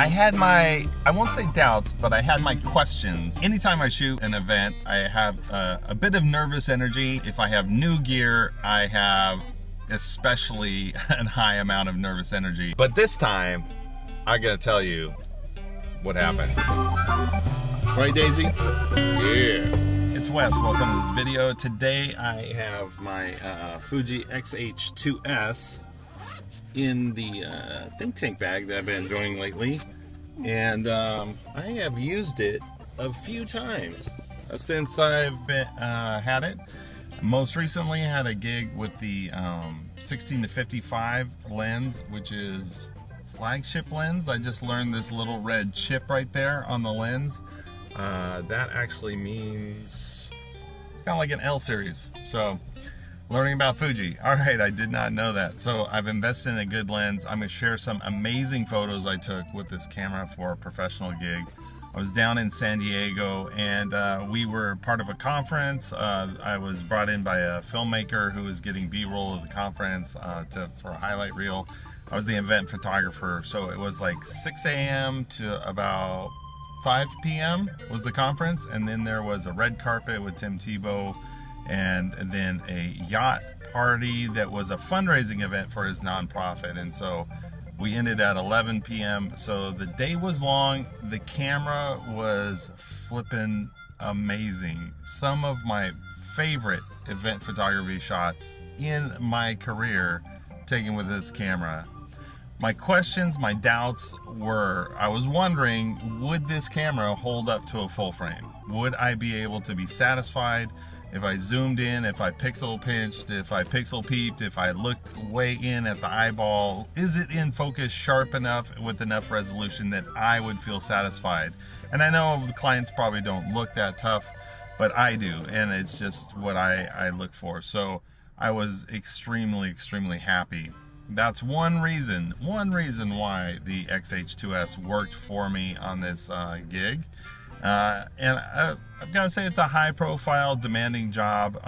I had my, I won't say doubts, but I had my questions. Anytime I shoot an event, I have a bit of nervous energy. If I have new gear, I have especially a high amount of nervous energy. But this time, I'm gonna tell you what happened. Right, Daisy? Yeah. It's Wes, welcome to this video. Today I have my Fuji X-H2S in the think tank bag that I've been enjoying lately. And I have used it a few times since I've been, had it. Most recently I had a gig with the 16 to 55 lens, which is flagship lens. I just learned this little red chip right there on the lens. That actually means it's kind of like an L series. So learning about Fuji. All right, I did not know that. So I've invested in a good lens. I'm gonna share some amazing photos I took with this camera for a professional gig. I was down in San Diego and we were part of a conference. I was brought in by a filmmaker who was getting B-roll of the conference for a highlight reel. I was the event photographer. So it was like 6 a.m. to about 5 p.m. was the conference, and then there was a red carpet with Tim Tebow, and then a yacht party that was a fundraising event for his nonprofit. And so we ended at 11 p.m. So the day was long. The camera was flipping amazing. Some of my favorite event photography shots in my career taken with this camera. My questions, my doubts were, I was wondering, would this camera hold up to a full frame? Would I be able to be satisfied if I zoomed in, if I pixel pinched, if I pixel peeped, if I looked way in at the eyeball? Is it in focus sharp enough with enough resolution that I would feel satisfied? And I know the clients probably don't look that tough, but I do, and it's just what I look for. So I was extremely, extremely happy. That's one reason why the X-H2S worked for me on this gig. And I've got to say, it's a high profile, demanding job.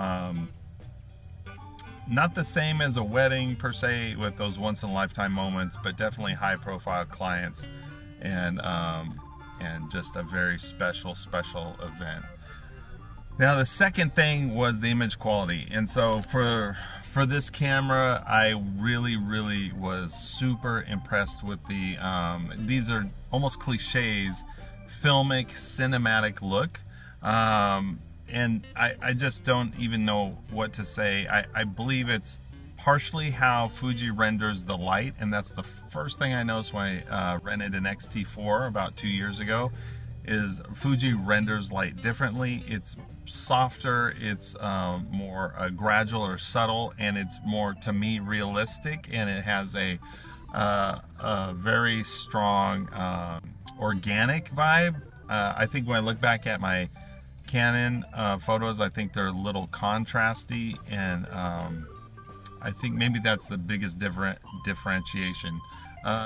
Not the same as a wedding per se with those once in a lifetime moments, but definitely high profile clients and just a very special, special event. Now the second thing was the image quality. And so for this camera, I really, really was super impressed with the, these are almost cliches, filmic, cinematic look. And I just don't even know what to say. I believe it's partially how Fuji renders the light, and that's the first thing I noticed when I rented an X-T4 about 2 years ago, is Fuji renders light differently. It's softer, it's more gradual or subtle, and it's more, to me, realistic, and it has a very strong organic vibe. I think when I look back at my Canon photos, I think they're a little contrasty, and I think maybe that's the biggest differentiation.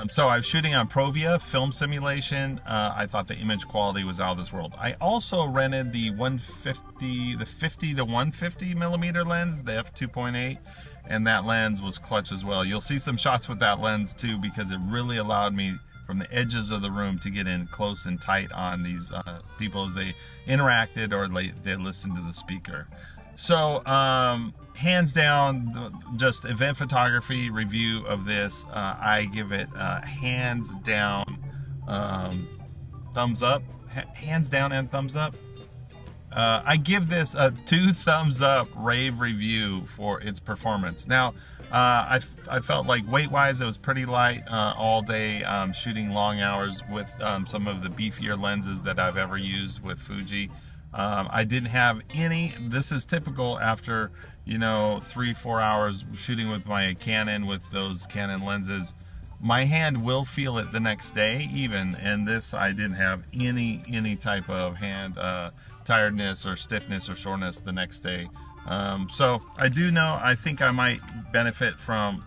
So I was shooting on Provia film simulation. I thought the image quality was out of this world. I also rented the 50 to 150 millimeter lens, the f/2.8, and that lens was clutch as well. You'll see some shots with that lens too, because it really allowed me from the edges of the room to get in close and tight on these people as they interacted or they listened to the speaker. So hands down, just event photography review of this, I give it hands down, thumbs up, hands down and thumbs up. I give this a 2 thumbs up rave review for its performance. Now, I felt like weight-wise it was pretty light all day, shooting long hours with some of the beefier lenses that I've ever used with Fuji. I didn't have any, this is typical after, you know, 3-4 hours shooting with my Canon, with those Canon lenses, my hand will feel it the next day even, and this, I didn't have any type of hand tiredness or stiffness or soreness the next day. So I do know, I think I might benefit from,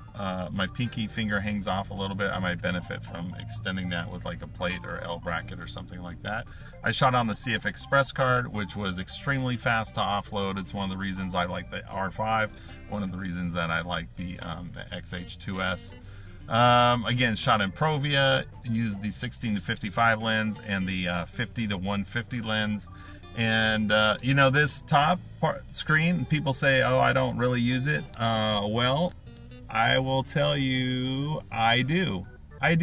my pinky finger hangs off a little bit. I might benefit from extending that with like a plate or L bracket or something like that. I shot on the CF Express card, which was extremely fast to offload. It's one of the reasons I like the R5, one of the reasons that I like the X-H2S. Again, shot in Provia, used the 16-55 lens and the 50-150 lens. And you know, this top part screen, people say, oh, I don't really use it. Well, I will tell you, I do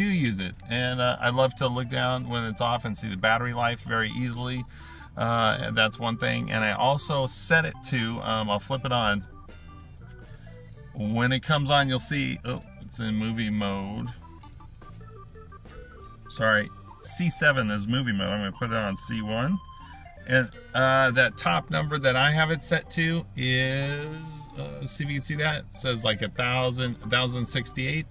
use it. And I love to look down when it's off and see the battery life very easily. That's one thing. And I also set it to, I'll flip it on. When it comes on, you'll see, oh, it's in movie mode. Sorry, C7 is movie mode. I'm gonna put it on C1. And that top number that I have it set to is, see if you can see that, it says like 1,068.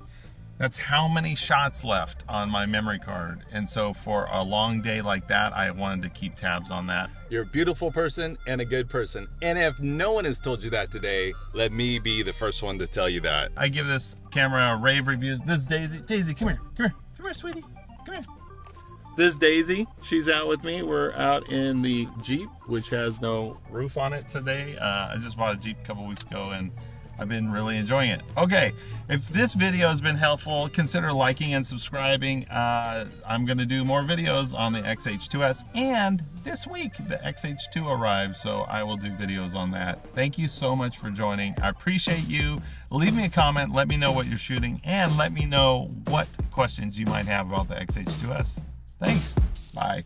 That's how many shots left on my memory card. And so for a long day like that, I wanted to keep tabs on that. You're a beautiful person and a good person. And if no one has told you that today, let me be the first one to tell you that. I give this camera a rave reviews. This is Daisy. Daisy, come here. Come here. Come here, sweetie. Come here. This is Daisy. She's out with me. We're out in the Jeep, which has no roof on it today. I just bought a Jeep a couple weeks ago, and I've been really enjoying it. Okay, if this video has been helpful, consider liking and subscribing. I'm gonna do more videos on the X-H2S, and this week the X-H2 arrives, so I will do videos on that. Thank you so much for joining. I appreciate you. Leave me a comment, let me know what you're shooting, and let me know what questions you might have about the X-H2S. Thanks, bye.